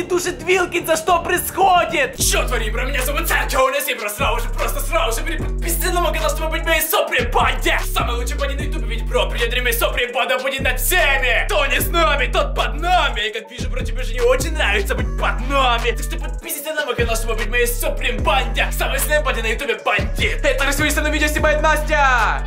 Форки душит Вилкинса, что происходит? Черт возьми, про меня зовут Санчо, у нас и просто сразу же переподписанному каналу, чтобы быть моей соприбанде. Самый лучший бани на ютубе, ведь бро, придет время, соприбанда будет над всеми. Кто не с нами, тот под нами. И как вижу, бро, тебе же не очень нравится быть под нами. Так что подписывайтесь на мой канал, чтобы быть моей соприбанде. Самый слэм бани на ютубе бандит. Это же сегодня со мной видео снимает Настя.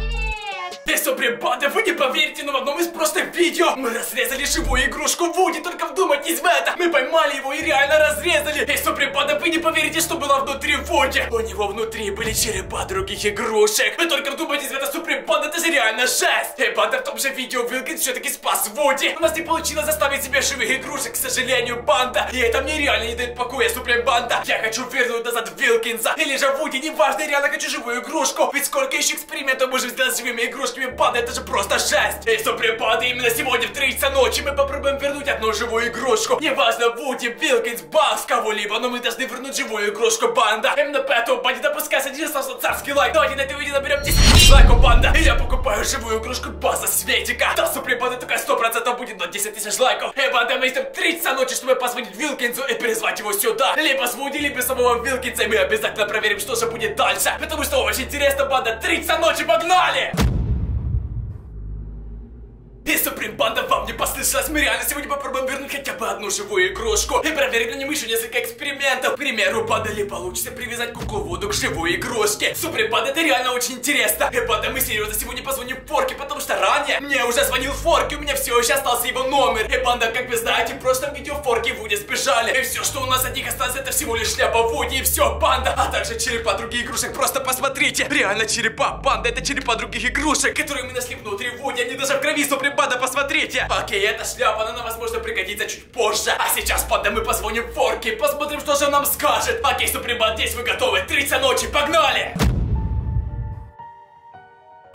Ты суприбанда, вы не поверите, но в одном из просто видео мы разрезали живую игрушку Вуди, только вдумайтесь в это. Мы поймали его и реально разрезали. Ты суприбанда, вы не поверите, что было внутри Вуди. У него внутри были черепа других игрушек. Вы только вдумайтесь в это, суприбанда, это же реально жесть. И банда, в том же видео Вилкинс все-таки спас Вуди. У нас не получилось заставить себе живых игрушек, к сожалению, банда. И это мне реально не дает покоя, суприбанда. Я хочу вернуть назад Вилкинса. Или же Вуди, неважно, я реально хочу живую игрушку. Ведь сколько еще экспериментов мы же сделать с живыми игрушками. Банда, это же просто жесть. И суприбанда, именно сегодня в 3 часа ночи мы попробуем вернуть одну живую игрушку. Неважно, Вуди, Вилкинс, Бакс, кого-либо, но мы должны вернуть живую игрушку, банда. Именно поэтому, банда, пускай один остался царский лайк. Давайте на это видео наберем 10 лайков, банда. И я покупаю живую игрушку Баса Светика. Да, суприбанда, только 100% будет на 10 тысяч лайков. И банда, мы идем в 3 часа ночи, чтобы позвонить Вилкинсу и перезвать его сюда. Либо с Вуди, либо самого Вилкинса. И мы обязательно проверим, что же будет дальше. Потому что очень интересно, банда, 3 часа ночи, погнали! И суприбанда, вам не послышалось, мы реально сегодня попробуем вернуть хотя бы одну живую игрушку и проверить на нем еще несколько экспериментов. К примеру, банда, ли получится привязать куклу Вуду к живой игрушке. Суприбанда, это реально очень интересно. И банда, мы серьезно сегодня позвоним Форки, потому что ранее мне уже звонил Форки, у меня все еще остался его номер. И банда, как вы знаете, в прошлом видео Форки и Вуди сбежали. И все, что у нас от них осталось, это всего лишь шляпа Вуди и все, банда. А также черепа других игрушек, просто посмотрите. Реально черепа, банда, это черепа других игрушек, которые мы нашли внутри Вуди, они даже в крови, суприбанда. Банда, посмотрите! Окей, эта шляпа, она нам, возможно, пригодится чуть позже. А сейчас, банда, мы позвоним Форки, посмотрим, что же он нам скажет. Окей, суприбанда, здесь вы готовы. 3 часа ночи, погнали!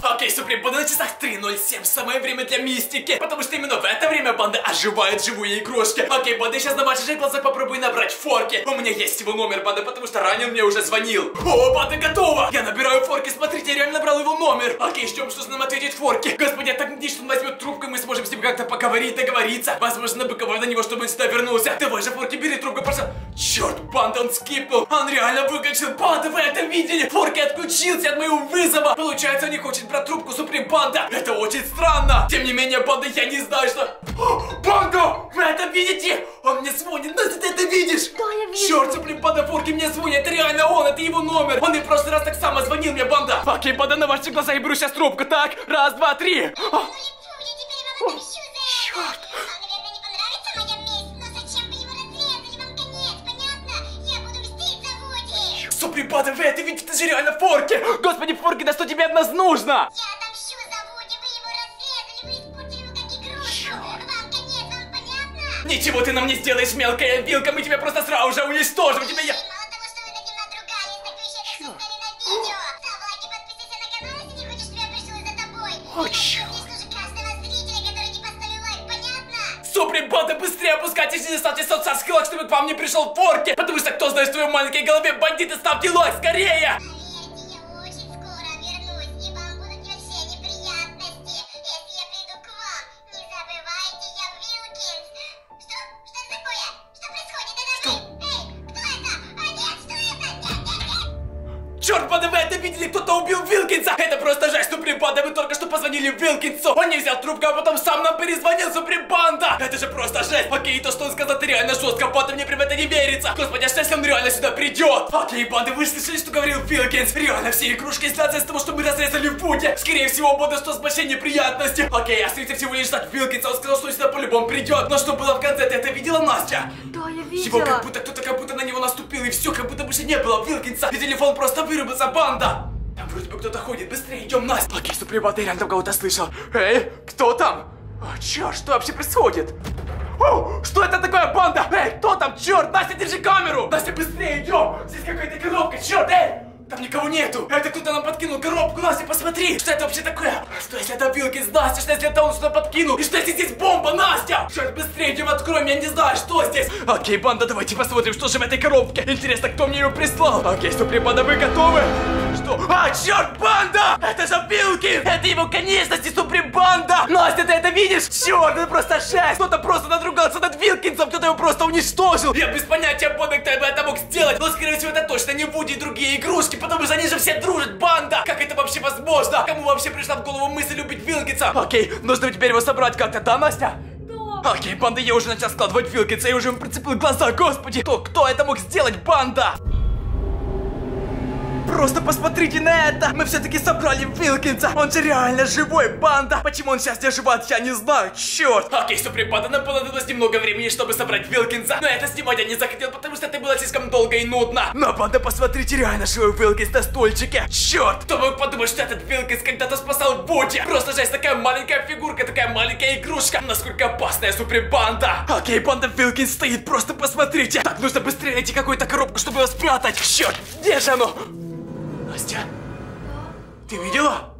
Окей, суприбанда, на часах 3:07, самое время для мистики. Потому что именно в это время, банда, оживают живые игрушки. Окей, банда, сейчас на ваши глаза попробуй набрать Форки. У меня есть его номер, банда, потому что ранее он мне уже звонил. О, банда, готова! Я набираю Форки, смотрите, я реально набрал его номер. Окей, ждем, что нам ответит Форки. Господи, я так надеюсь, что он возьмет трубку, и мы сможем с ним как-то поговорить, договориться. Возможно, боковой на него, чтобы он сюда вернулся. Давай же, Форки, бери трубку, пожалуйста. Черт, банда, он скипнул. Он реально выключил. Банда, вы это видели? Форки отключился от моего вызова. Получается, он не хочет про трубку, суприбанда. Это очень странно. Тем не менее, банда, я не знаю, что... Банда! Вы это видите? Он мне звонит. Настя, ты это видишь? Да, я вижу. Черт, суприбанда, Форки мне звонит. Это реально он, это его номер. Он и в прошлый раз так само звонил мне, банда. Окей, банда, на ваши глаза я беру сейчас трубку. Так, 1, 2, 3. Черт. Суприбанда, вы это видите, это же реально Форки! Господи, Форки, да что тебе от нас нужно? Я отомщу за Вуди, вы его разрезали, вы испортили его как игрушку. Вам конец, вам понятно? Ничего ты нам не сделаешь, мелкая вилка, мы тебя просто сразу же уничтожим. Тебя я... Мало того, что вы над ним надругались, так вы еще это создали на видео. Ставь лайки, подписывайся на канал, если не хочешь, чтобы я пришла за тобой. О, черт! Суприбанда, быстрее опускайтесь и ставьте соцсетский лайк, чтобы к вам не пришел Форки. Потому что кто знает в твоей маленькой голове, бандиты, ставьте лайк скорее! Поверьте, я очень скоро вернусь, и вам будут вообще неприятности, если я приду к вам. Не забывайте, я Вилкинс. Что? Что это такое? Что происходит? Это... Эй, кто это? А нет, что это? Нет. Черт, банда, вы это видели? Кто-то убил Вилкинса! Это просто жесть, суприбанда, вы только что позвонили Вилкинсу. Он не взял трубку, а потом сам нам перезвонил, суприбанда! Это же просто жесть! Окей, то, что он сказал, это реально жестко, банда, мне прям это не верится! Господи, а сейчас он реально сюда придет! Окей, банда, вы слышали, что говорил Вилкинс? Реально все игрушки снятся из того, что мы разрезали в Вуди! Скорее всего, банда, что с большой неприятности! Окей, остается всего лишь ждать Вилкинса, он сказал, что он сюда по-любому придет! Но что было в конце, ты это видела, Настя? Да, я видела! Его как будто кто-то как будто на него наступил, и все, как будто больше не было Вилкинса! И телефон просто вырубился, банда! Там вроде бы кто-то ходит, быстрее идем, Настя! Окей, суприбанда, я там кого-то слышал! Эй, кто там? О, черт, что вообще происходит? О, что это такое, банда? Эй, кто там? Черт, Настя, держи камеру! Настя, быстрее идем! Здесь какая-то коробка, черт, эй! Там никого нету! Это кто-то нам подкинул коробку, Настя, посмотри! Что это вообще такое? Что если это Вилкинс, Настя? Что если это он что-то подкинул? И что если здесь бомба, Настя? Черт, быстрее идем, откроем, я не знаю, что здесь! Окей, банда, давайте посмотрим, что же в этой коробке! Интересно, кто мне ее прислал? Окей, суприбанда, вы готовы? Что? А, черт, банда! Это же Вилкинс! Это его конечности, суприбанда! Настя, ты это видишь? Черт, это просто жесть. Кто-то просто надругался над Вилкинсом, кто-то его просто уничтожил. Я без понятия, Бобик, кто бы это мог сделать. Но, скорее всего, это точно не Вуди и другие игрушки, потому что они же все дружат, банда. Как это вообще возможно? Кому вообще пришла в голову мысль убить Вилкинса? Окей, нужно теперь его собрать как-то, да, Настя? Окей, банда, я уже начал складывать Вилкинса, я уже им прицепил глаза, господи. Кто это мог сделать, банда? Просто посмотрите на это! Мы все-таки собрали Вилкинса! Он же реально живой, банда! Почему он сейчас не живет, я не знаю, черт! Окей, суприпада, нам понадобилось немного времени, чтобы собрать Вилкинса, но это снимать я не захотел, потому что это было слишком долго и нудно! Но, банда, посмотрите, реально живой Вилкинс на стульчике! Черт! Кто мог подумать, что этот Вилкинс когда-то спасал Вуди? Просто жесть, такая маленькая фигурка, такая маленькая игрушка! Насколько опасная суприпанда! Окей, банда, Вилкинс стоит, просто посмотрите! Так, нужно быстрее найти какую-то коробку, чтобы его спрятать! Черт! Где же оно? Настя, ты видела?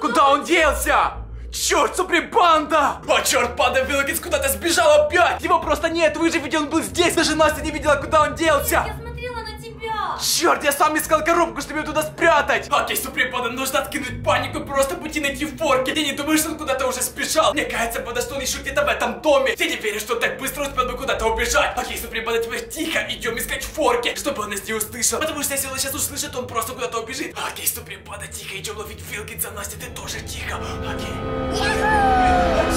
Куда он делся? Черт, суприпанда! О, черт, панда, Вилкинс куда-то сбежал опять! Его просто нет, выживите, он был здесь! Даже Настя не видела, куда он делся! Я смотрела на тебя! Черт, я сам искал коробку, чтобы ее туда спрятать! Окей, суприпанда, нужно откинуть панику и просто пути найти Форки! Я не думаю, что он куда-то уже спешал! Мне кажется, панда, что он еще где-то в этом доме! Я не верю, что он так быстро успел бы куда-то убежать! Окей, суприпанда, теперь тихо, идем искать Форки, чтобы он нас не услышал! Потому что если он сейчас услышит, он просто куда-то убежит! Окей, суприпанда, тихо, идем ловить Вилкинса, Настя, ты тоже тихо! Окей!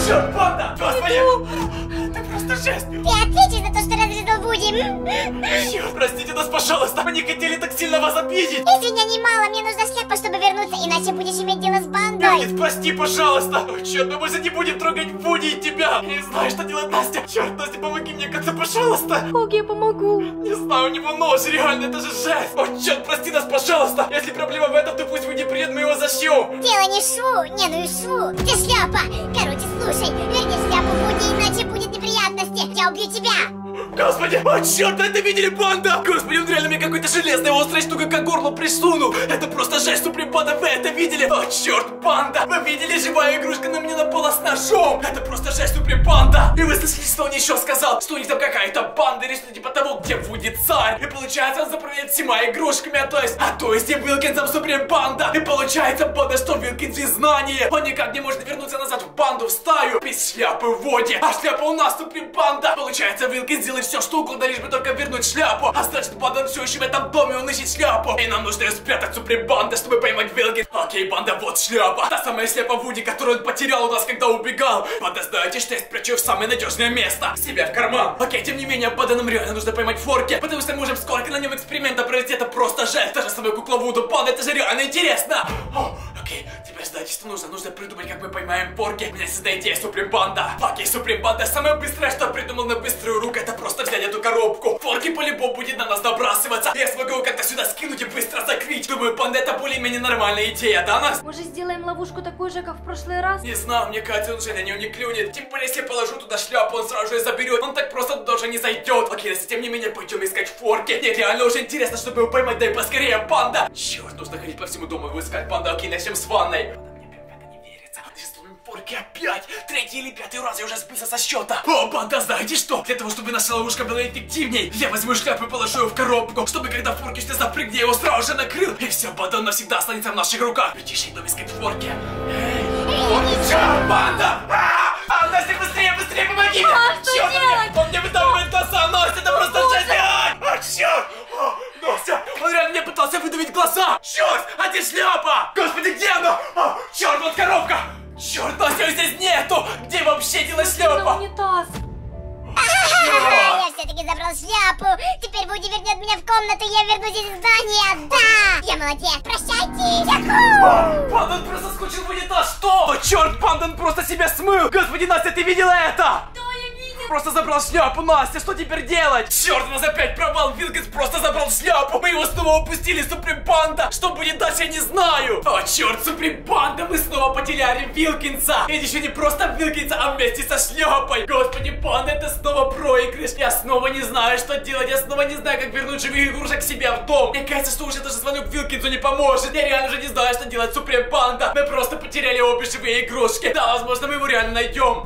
Черт, панда! Ты просто жесть! Ты ответишь за то, что разрезал Вуди! Черт, простите нас, пожалуйста! Мы не хотели так сильно вас обидеть! Извини, не мало, мне нужна шляпа, чтобы вернуться, иначе будешь иметь дело с бандой! Нет, прости, пожалуйста! Черт, мы больше не будем трогать Вуди и тебя! Я не знаю, что делать, Настя! Черт, Настя, помоги мне как-то, пожалуйста! Ок, я помогу! Не знаю, у него нож, реально, это же жесть! О, черт, прости нас, пожалуйста! Если проблема в этом, то пусть Вуди приедет, мы его зашьем! Дело не шву, не, ну и шву! Ты шляпа! Короче, слушай, верни шляпу Вуди, иначе будет неприятности! Я убью тебя! Господи! О, черт, это видели, банда? Господи, он реально мне какой-то железной острой штукой к горлу присунул! Это просто жесть, суприпада, вы это видели? О, черт, банда! Вы видели, живая игрушка на мне напала с ножом! Это просто жесть, суприпада! И вы слышали, что он еще сказал? Что у них там какая-то банда или что-то типа того, где Вуди царь! И получается, он заправляет всеми игрушками, а то есть и Вилкинсом, суприпада! И получается, банда, что Вилкинс в знании! Он никак не может вернуться назад в банду, в стаю! Без шляпы Вуди! А шляпа у нас, суприпада! Получается, Вилкинс делает все, что угодно, лишь бы только вернуть шляпу. А значит, банда, он все еще в этом доме, он ищет шляпу. И нам нужно ее спрятать, суприпанда, чтобы поймать Вилкинса. Окей, банда, вот шляпа. Та самая шляпа Вуди, которую он потерял у нас, когда убегал. Банда, знаете, что я спрячу в самое надежное место. Себя в карман. Окей, тем не менее, банда, нам реально нужно поймать Форки, потому что мы можем сколько на нем эксперимента провести. Это просто жесть. Даже самую куклу Вуду, банда, это же реально интересно. О, окей, теперь знаете, что нужно? Нужно придумать, как мы поймаем Форки. У меня есть эта идея, суприпанда. Окей, суприпанда, самое быстрое, что придумал на быструю руку, это просто взять эту коробку. Форки по-любому будет на нас набрасываться. Я смогу его как-то сюда скинуть и быстро закрыть. Думаю, банда, это более-менее нормальная идея, да, Настя? Может, сделаем ловушку такую же, как в прошлый раз? Не знаю, мне кажется, он же на нее не клюнет. Тем более, если я положу туда шляпу, он сразу же заберет. Он так просто даже не зайдет. Окей, если тем не менее, пойдем искать Форки. Мне реально уже интересно, чтобы его поймать, дай поскорее, банда. Черт, нужно ходить по всему дому и искать, банда. Окей, начнем с ванной. Форки опять! Третий или пятый раз я уже сбился со счета! О, банда, знаете что? Для того, чтобы наша ловушка была эффективней, я возьму шляпу и положу ее в коробку, чтобы когда Форки что запрыгни, я его сразу же накрыл! И все, банда, он навсегда останется в наших руках! Притиши, идем искать Форки! Эй! Черт, банда! А, Настя, быстрее, помоги мне! Черт, он мне выдавливает глаза, Настя, это просто жесть! А, черт! Настя, он реально мне пытался выдавить глаза! Черт, а где шляпа? Господи, где она? А, черт, вот коробка! Черт, Настя, ее здесь нету! Где вообще делась шляпа? Я все-таки забрал шляпу! Теперь Вуди вернет меня в комнату, я вернусь из здания! Да! Я молодец! Прощайте! Панда, он просто скучил в унитаз! Что? О, черт, панда, он просто себя смыл! Господи, Настя, ты видела это? Просто забрал шляпу, Настя, что теперь делать? Черт, у нас опять провал, Вилкинс просто забрал шляпу. Мы его снова упустили, суприпанда. Что будет дальше, я не знаю. О, черт, суприпанда, мы снова потеряли Вилкинса. И еще не просто Вилкинса, а вместе со шляпой. Господи, панда, это снова проигрыш. Я снова не знаю, что делать. Я снова не знаю, как вернуть живых игрушек к себе в дом. Мне кажется, что уже даже звонок Вилкинсу не поможет. Я реально уже не знаю, что делать, суприпанда. Мы просто потеряли обе живые игрушки. Да, возможно, мы его реально найдем.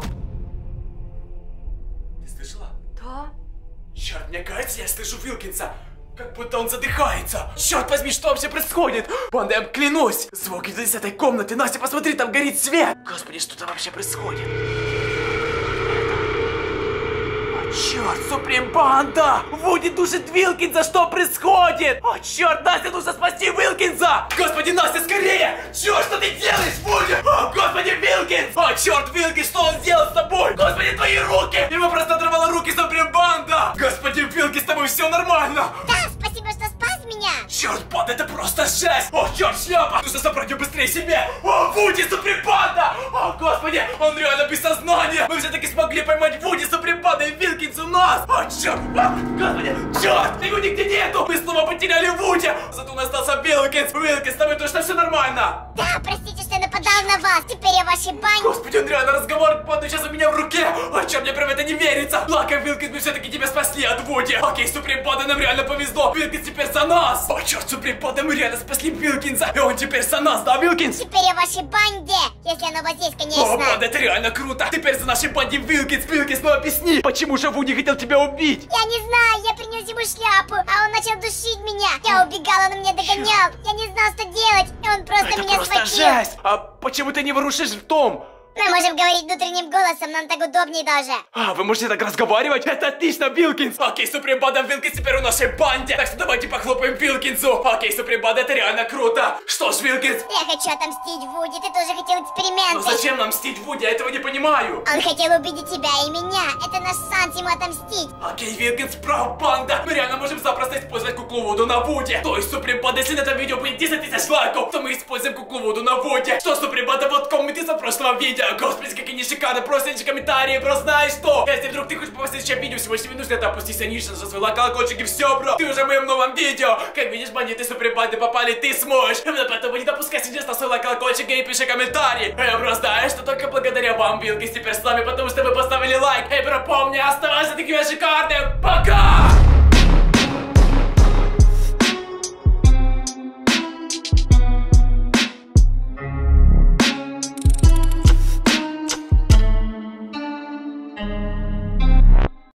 Черт, мне кажется, я слышу Вилкинса. Как будто он задыхается. Черт возьми, что вообще происходит? Банда, я вам клянусь. Звук идет из этой комнаты. Настя, посмотри, там горит свет. Господи, что там вообще происходит? О, черт, Суприм Банда! Вуди душит Вилкинса, что происходит? О, черт, Настя, нужно спасти Вилкинса! Господи, Настя, скорее! Черт, что ты делаешь, Вуди? О, господи, Вилкинс! О, черт, Вилкинс, что он сделал с тобой? Господи, твои руки! Ему просто оторвало руки Суприм Банда! Господи, Вилкинс, с тобой все нормально! Черт, Банда, это просто жесть! О, черт, шляпа! Нужно забрать ее быстрее себе! О, Вуди, Суприм Банда! О, господи, он реально без сознания! Мы все-таки смогли поймать Вуди, Суприм Банда и Вилкинс у нас! О, черт! О, господи! Черт! Его нигде нету! Мы снова потеряли Вуди! Зато у нас остался Вилкинс! Вилкинс, с тобой точно все нормально! Да, простите, что я нападал на вас! Теперь я в вашей бане! Господи, он реально разговаривает, Банда, сейчас у меня в руке! О, черт, мне прям это не верится! Лака, Вилкинс, мы все-таки тебя спасли от Вуди! Окей, Суприм Банда, нам реально повезло! Вилкинс теперь за нас! О, черт, Суприм Банда, мы реально спасли Вилкинса, и он теперь за нас, да, Вилкинс? Теперь я в вашей банде, если она вот здесь, конечно. О, Банда, это реально круто. Теперь за нашей банде Вилкинс. Вилкинс, ну объясни, почему же Вуди хотел тебя убить? Я не знаю, я принес ему шляпу, а он начал душить меня. Я убегала, он меня догонял, я не знал, что делать, и он просто меня схватил. Это просто жесть. А почему ты не ворушишь в том? Мы можем говорить внутренним голосом, нам так удобнее даже. А, вы можете так разговаривать? Это отлично, Вилкинс! Окей, Суприм Банда, Вилкинс теперь у нашей банде. Так что давайте похлопаем Вилкинсу. Окей, Суприм Банда, это реально круто. Что ж, Вилкинс? Я хочу отомстить Вуди, ты тоже хотел эксперименты. Но зачем нам мстить Вуди? Я этого не понимаю. Он хотел убить и тебя, и меня. Это наш шанс ему отомстить. Окей, Вилкинс прав, банда. Мы реально можем запросто использовать куклу Вуду на Вуди. То есть, Суприм Банда, если на этом видео будет 10 тысяч лайков, то мы используем куклу Вуду на Вуди. Что, Суприм Банда, вот комменты за прошлого видео. Господи, какие они шикарные, просто эти комментарии, просто знаешь что. Если вдруг ты хочешь попасть в видео, всего 7 минут, это опустись ниже, за свой колокольчик и все, бро. Ты уже в моем новом видео. Как видишь, бандиты, Суприм Банды попали, ты сможешь. Именно поэтому не допускай сейчас на свой колокольчик и пиши комментарии. Эй, бро, знаешь, что только благодаря вам Вилкинс теперь с нами, потому что вы поставили лайк. Эй, бро, помни, оставайся такими шикарными. Пока!